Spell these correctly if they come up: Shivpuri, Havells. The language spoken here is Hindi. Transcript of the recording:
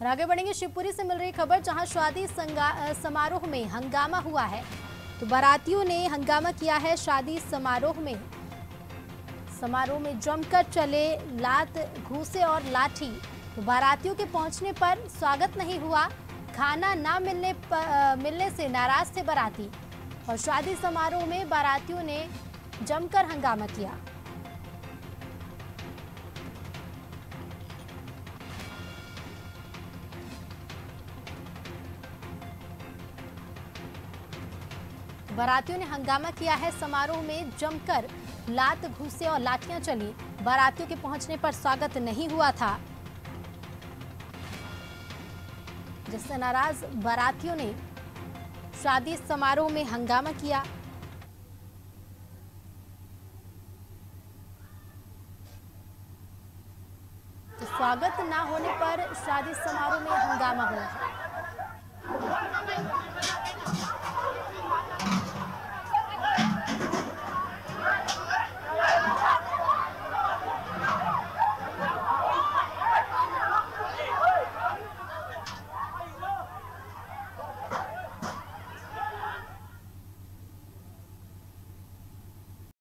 और आगे बढ़ेंगे शिवपुरी से मिल रही खबर, जहां शादी समारोह में हंगामा हुआ है। तो बारातियों ने हंगामा किया है शादी समारोह में जमकर चले लात घूसे और लाठी। तो बारातियों के पहुंचने पर स्वागत नहीं हुआ, खाना ना मिलने से नाराज थे बाराती और शादी समारोह में बारातियों ने जमकर हंगामा किया। बारातियों ने हंगामा किया है समारोह में जमकर, लात घूसे और लाठियां चली। बारातियों के पहुंचने पर स्वागत नहीं हुआ था, जिससे नाराज बारातियों ने शादी समारोह में हंगामा किया। तो स्वागत ना होने पर शादी समारोह में हंगामा हुआ।